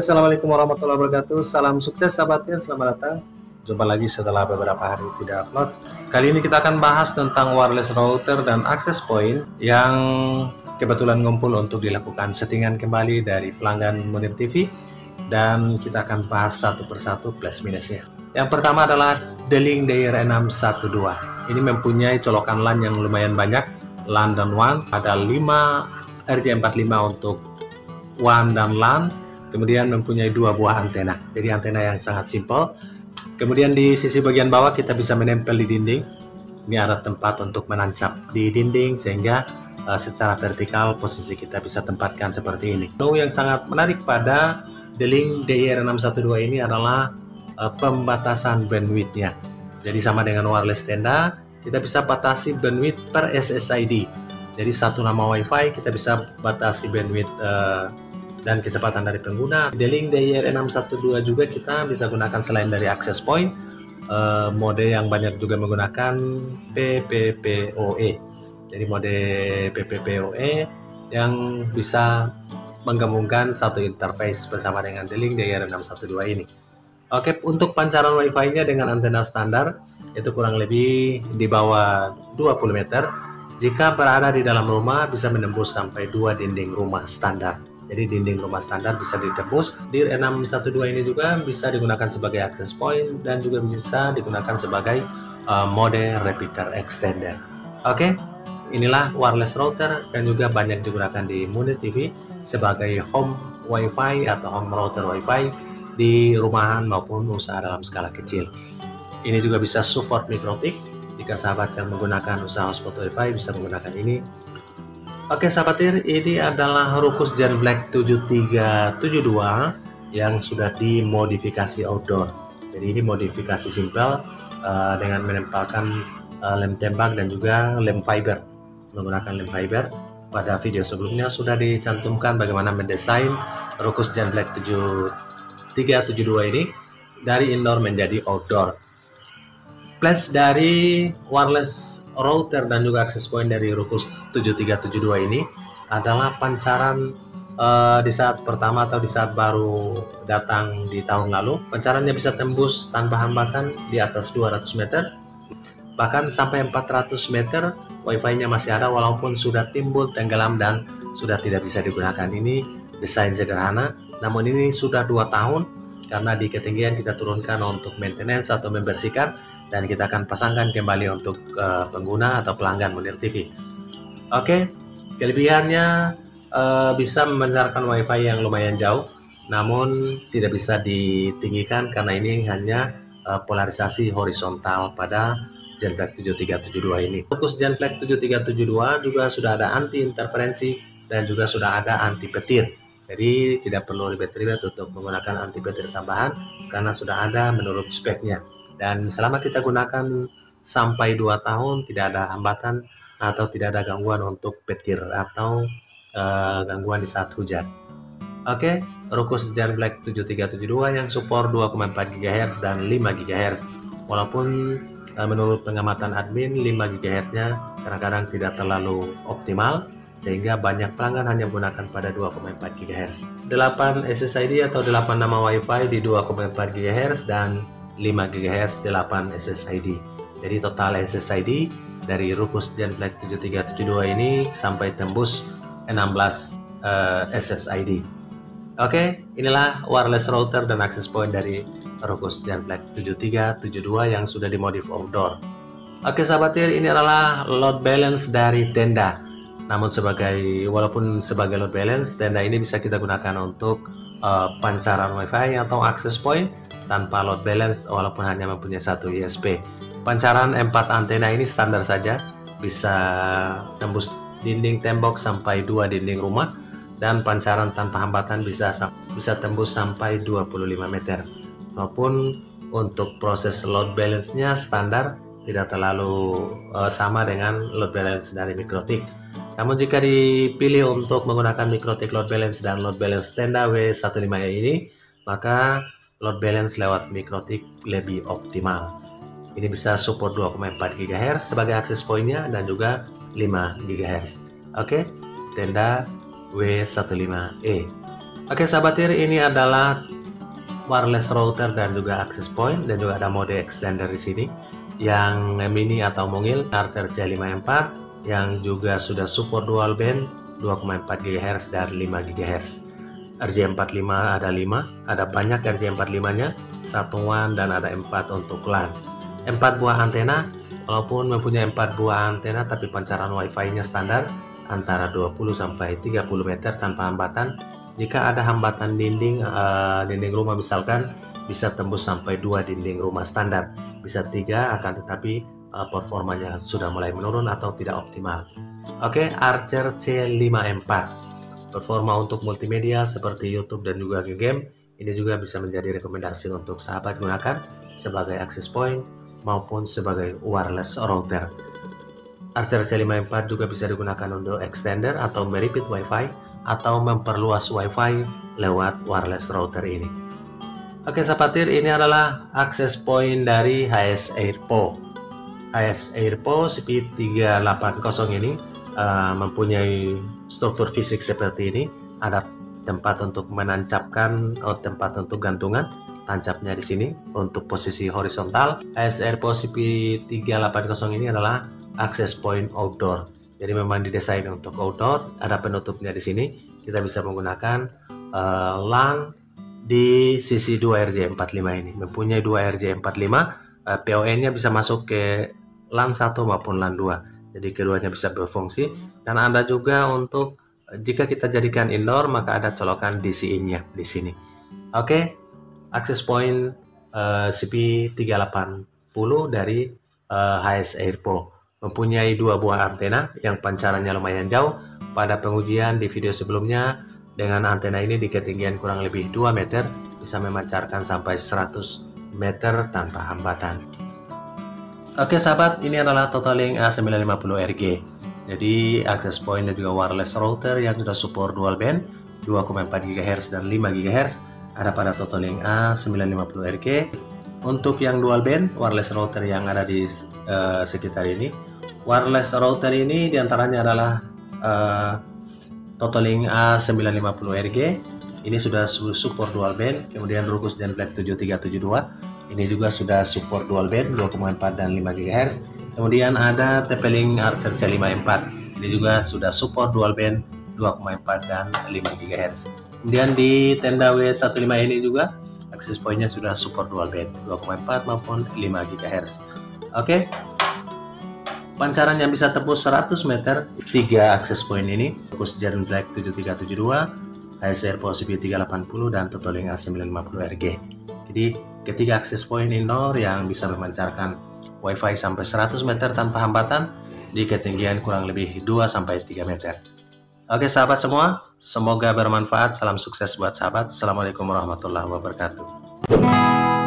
assalamualaikum warahmatullahi wabarakatuh. Salam sukses sahabatnya, selamat datang. Jumpa lagi setelah beberapa hari tidak upload. Kali ini kita akan bahas tentang wireless router dan access point yang kebetulan ngumpul untuk dilakukan settingan kembali dari pelanggan Munir TV, dan kita akan bahas satu persatu plus minusnya. Yang pertama adalah D-Link DIR-612. Ini mempunyai colokan LAN yang lumayan banyak, LAN dan WAN. Ada 5 RJ45 untuk WAN dan LAN, kemudian mempunyai 2 buah antena. Jadi antena yang sangat simpel. Kemudian di sisi bagian bawah kita bisa menempel di dinding. Ini ada tempat untuk menancap di dinding sehingga secara vertikal posisi kita bisa tempatkan seperti ini. Yang sangat menarik pada D-Link DIR-612 ini adalah pembatasan bandwidth-nya. Jadi sama dengan wireless Tenda, kita bisa batasi bandwidth per SSID. Jadi satu nama WiFi kita bisa batasi bandwidth dan kecepatan dari pengguna. D-Link DIR-612 juga kita bisa gunakan selain dari access point, mode yang banyak juga menggunakan PPPoE. Jadi mode PPPoE yang bisa menggabungkan satu interface bersama dengan D-Link DIR-612 ini. Oke, untuk pancaran WiFi-nya dengan antena standar itu kurang lebih di bawah 20 meter. Jika berada di dalam rumah bisa menembus sampai 2 dinding rumah standar. Jadi dinding rumah standar bisa ditembus. DIR-612 ini juga bisa digunakan sebagai access point dan juga bisa digunakan sebagai mode repeater extender. Oke, inilah wireless router dan juga banyak digunakan di Munir TV sebagai home wifi atau home router wifi di rumahan maupun usaha dalam skala kecil. Ini juga bisa support MikroTik. Jika sahabat yang menggunakan usaha hotspot wifi bisa menggunakan ini. Oke sahabat TIR, ini adalah Ruckus Gen Black 7372 yang sudah dimodifikasi outdoor. Jadi ini modifikasi simpel dengan menempelkan lem tembak dan juga lem fiber. Menggunakan lem fiber. Pada video sebelumnya sudah dicantumkan bagaimana mendesain Ruckus Gen Black 7372 ini dari indoor menjadi outdoor. Plus dari wireless router dan juga access point dari Ruckus 7372 ini adalah pancaran di saat pertama atau di saat baru datang di tahun lalu. Pancarannya bisa tembus tanpa hambatan di atas 200 meter, bahkan sampai 400 meter wifi-nya masih ada walaupun sudah timbul, tenggelam, dan sudah tidak bisa digunakan. Ini desain sederhana, namun ini sudah 2 tahun karena di ketinggian kita turunkan untuk maintenance atau membersihkan. Dan kita akan pasangkan kembali untuk pengguna atau pelanggan Munir TV. Oke, kelebihannya bisa memancarkan WiFi yang lumayan jauh, namun tidak bisa ditinggikan karena ini hanya polarisasi horizontal pada GenFlex 7372 ini. Ruckus GenFlex 7372 juga sudah ada anti interferensi dan juga sudah ada anti petir. Jadi tidak perlu ribet-ribet untuk menggunakan anti petir tambahan karena sudah ada menurut speknya. Dan selama kita gunakan sampai 2 tahun tidak ada hambatan atau tidak ada gangguan untuk petir atau gangguan di saat hujan. Oke, Ruckus Gen Black 7372 yang support 2,4 GHz dan 5 GHz. Walaupun menurut pengamatan admin 5 GHz-nya kadang-kadang tidak terlalu optimal, sehingga banyak pelanggan hanya menggunakan pada 2,4 GHz. 8 SSID atau 8 nama WiFi di 2,4 GHz dan 5 GHz 8 SSID. Jadi total SSID dari Ruckus Gen Black 7372 ini sampai tembus 16 SSID. Oke, inilah wireless router dan access point dari Ruckus Gen Black 7372 yang sudah dimodif outdoor. Oke sahabat TIR, ini adalah load balance dari Tenda. Namun walaupun sebagai load balance, Tenda ini bisa kita gunakan untuk pancaran WiFi atau access point tanpa load balance walaupun hanya mempunyai satu ISP. Pancaran 4 antena ini standar saja, bisa tembus dinding tembok sampai 2 dinding rumah, dan pancaran tanpa hambatan bisa tembus sampai 25 meter. Maupun untuk proses load balance-nya standar, tidak terlalu sama dengan load balance dari MikroTik. Namun jika dipilih untuk menggunakan MikroTik load balance dan load balance Tenda W15E ini, maka load balance lewat MikroTik lebih optimal. Ini bisa support 2,4 GHz sebagai akses poinnya dan juga 5 GHz. Oke, Tenda W15E. Oke sahabat TIR, ini adalah wireless router dan juga access point, dan juga ada mode extender di sini yang mini atau mungil Archer C54 yang juga sudah support dual band 2,4 GHz dan 5 GHz. RJ45 ada 5, ada banyak RJ45-nya, satuan dan ada 4 untuk LAN. 4 buah antena, walaupun mempunyai 4 buah antena tapi pancaran Wi-Fi-nya standar antara 20 sampai 30 meter tanpa hambatan. Jika ada hambatan dinding rumah misalkan, bisa tembus sampai 2 dinding rumah standar, bisa 3 akan tetapi performanya sudah mulai menurun atau tidak optimal. Oke, Archer C54 performa untuk multimedia seperti YouTube dan juga game. Ini juga bisa menjadi rekomendasi untuk sahabat gunakan sebagai access point maupun sebagai wireless router. Archer C54 juga bisa digunakan untuk extender atau meripit Wi-Fi atau memperluas Wi-Fi lewat wireless router ini. Oke sahabat TIR, ini adalah access point dari HSAIRPO. HSAIRPO CP380 ini mempunyai struktur fisik seperti ini. Ada tempat untuk menancapkan, tempat untuk gantungan, tancapnya di sini untuk posisi horizontal. HSAIRPO CP380 ini adalah access point outdoor. Jadi memang didesain untuk outdoor. Ada penutupnya di sini. Kita bisa menggunakan LAN di sisi 2 RJ45 ini. Mempunyai 2 RJ45. PON-nya bisa masuk ke LAN 1 maupun LAN 2. Jadi keduanya bisa berfungsi. Dan ada juga untuk jika kita jadikan indoor, maka ada colokan DC in-nya di sini. Oke, access point CP380 dari HSAIRPO mempunyai 2 buah antena yang pancarannya lumayan jauh. Pada pengujian di video sebelumnya, dengan antena ini di ketinggian kurang lebih 2 meter bisa memancarkan sampai 100 meter tanpa hambatan. Oke sahabat, ini adalah Totolink A950RG. Jadi access point dan juga wireless router yang sudah support dual band 2,4 GHz dan 5 GHz ada pada Totolink A950RG. Untuk yang dual band wireless router yang ada di sekitar ini, wireless router ini diantaranya adalah Totolink A950RG. Ini sudah support dual band, kemudian Ruckus Gen Black 7372. Ini juga sudah support dual band 2,4 dan 5 GHz. Kemudian ada TP-Link Archer C54. Ini juga sudah support dual band 2,4 dan 5 GHz. Kemudian di Tenda W15 ini juga access point-nya sudah support dual band 2,4 maupun 5 GHz. Oke. Pancaran yang bisa tembus 100 meter 3 access point ini, Ruckus Gen Black 7372. HSAIRPO CP380 dan Totolink A950RG. Jadi ketiga akses point indoor yang bisa memancarkan Wi-Fi sampai 100 meter tanpa hambatan di ketinggian kurang lebih 2-3 meter. Oke sahabat semua, semoga bermanfaat. Salam sukses buat sahabat. Assalamualaikum warahmatullahi wabarakatuh.